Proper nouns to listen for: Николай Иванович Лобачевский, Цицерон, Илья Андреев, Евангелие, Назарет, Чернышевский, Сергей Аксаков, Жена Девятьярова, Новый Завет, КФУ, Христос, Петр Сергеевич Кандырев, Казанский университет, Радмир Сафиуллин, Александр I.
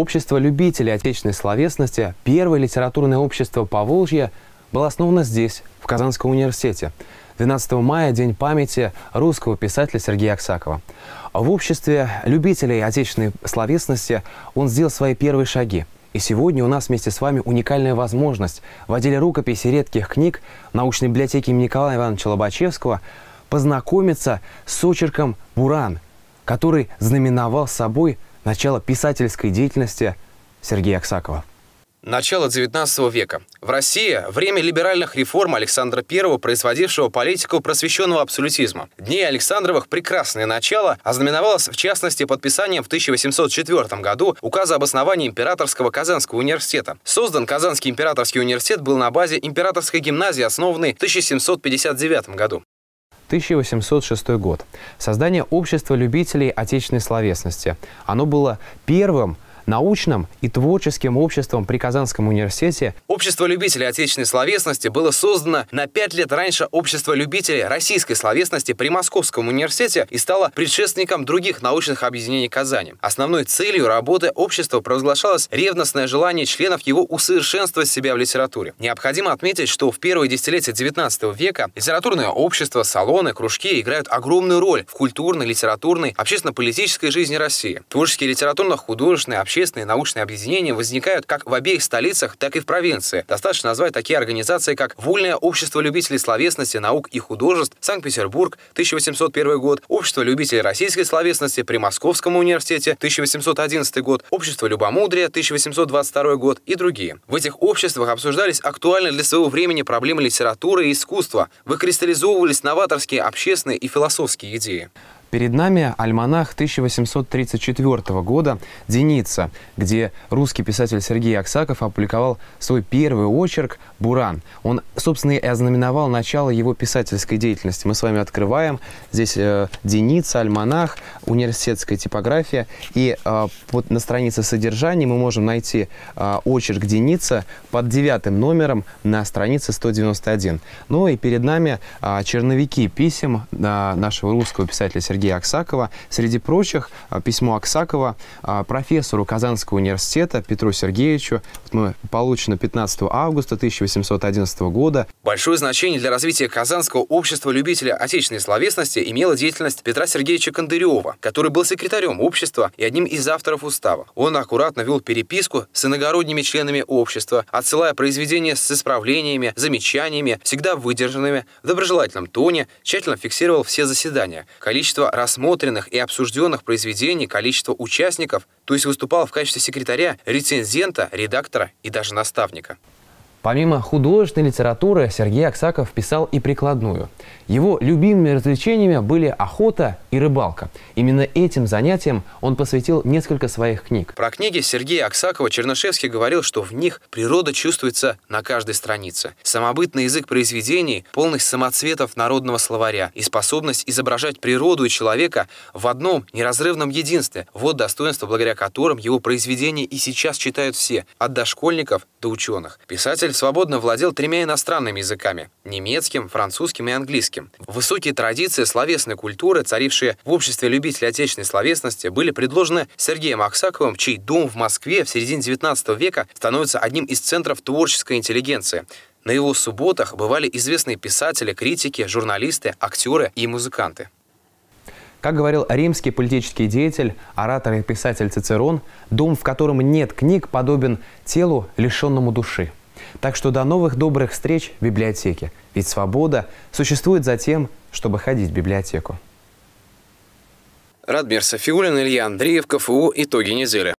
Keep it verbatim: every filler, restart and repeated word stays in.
Общество любителей отечественной словесности, первое литературное общество Поволжья, было основано здесь, в Казанском университете. двенадцатого мая – День памяти русского писателя Сергея Аксакова. В обществе любителей отечественной словесности он сделал свои первые шаги. И сегодня у нас вместе с вами уникальная возможность в отделе рукописи редких книг научной библиотеки имени Николая Ивановича Лобачевского познакомиться с очерком «Буран», который знаменовал собой начало писательской деятельности Сергея Аксакова. Начало девятнадцатого века. В России время либеральных реформ Александра Первого, производившего политику просвещенного абсолютизма. Дни Александровых прекрасное начало ознаменовалось в частности подписанием в тысяча восемьсот четвёртом году указа об основании Императорского Казанского университета. Создан Казанский императорский университет был на базе Императорской гимназии, основанной в тысяча семьсот пятьдесят девятом году. тысяча восемьсот шестой год. Создание общества любителей отечественной словесности. Оно было первым научным и творческим обществом при Казанском университете. Общество любителей отечественной словесности было создано на пять лет раньше общества любителей российской словесности при Московском университете и стало предшественником других научных объединений Казани. Основной целью работы общества провозглашалось ревностное желание членов его усовершенствовать себя в литературе. Необходимо отметить, что в первые десятилетия девятнадцатого века литературное общество, салоны, кружки играют огромную роль в культурной, литературной, общественно-политической жизни России. Творческие, литературно-художественные, общественные, научные объединения возникают как в обеих столицах, так и в провинции. Достаточно назвать такие организации, как Вольное общество любителей словесности, наук и художеств, Санкт-Петербург, тысяча восемьсот первый год, Общество любителей российской словесности при Московском университете, тысяча восемьсот одиннадцатый год, Общество любомудрия, тысяча восемьсот двадцать второй год и другие. В этих обществах обсуждались актуальные для своего времени проблемы литературы и искусства, выкристаллизовывались новаторские, общественные и философские идеи. Перед нами альманах тысяча восемьсот тридцать четвёртого года «Деница», где русский писатель Сергей Аксаков опубликовал свой первый очерк «Буран». Он, собственно, и ознаменовал начало его писательской деятельности. Мы с вами открываем здесь э, «Деница», альманах, университетская типография. И э, вот на странице содержания мы можем найти э, очерк «Деница» под девятым номером на странице сто девяносто один. Ну и перед нами э, черновики писем э, нашего русского писателя Сергея Аксакова. Среди прочих, письмо Аксакова профессору Казанского университета Петру Сергеевичу получено пятнадцатого августа тысяча восемьсот одиннадцатого года. Большое значение для развития Казанского общества любителей отечественной словесности имела деятельность Петра Сергеевича Кандырева, который был секретарем общества и одним из авторов устава. Он аккуратно вел переписку с иногородними членами общества, отсылая произведения с исправлениями, замечаниями, всегда выдержанными, в доброжелательном тоне, тщательно фиксировал все заседания. Количество рассмотренных и обсужденных произведений, количество участников, то есть выступал в качестве секретаря, рецензента, редактора и даже наставника. Помимо художественной литературы, Сергей Аксаков писал и прикладную. Его любимыми развлечениями были охота и рыбалка. Именно этим занятиям он посвятил несколько своих книг. Про книги Сергея Аксакова Чернышевский говорил, что в них природа чувствуется на каждой странице. Самобытный язык произведений, полный самоцветов народного словаря и способность изображать природу и человека в одном неразрывном единстве. Вот достоинство, благодаря которым его произведения и сейчас читают все, от дошкольников до ученых. Писатель свободно владел тремя иностранными языками – немецким, французским и английским. Высокие традиции словесной культуры, царившие в обществе любителей отечественной словесности, были предложены Сергеем Аксаковым, чей дом в Москве в середине девятнадцатого века становится одним из центров творческой интеллигенции. На его субботах бывали известные писатели, критики, журналисты, актеры и музыканты. Как говорил римский политический деятель, оратор и писатель Цицерон, дом, в котором нет книг, подобен телу, лишенному души. Так что до новых добрых встреч в библиотеке. Ведь свобода существует за тем, чтобы ходить в библиотеку. Радмир Сафиуллин, Илья Андреев, КФУ. Итоги недели.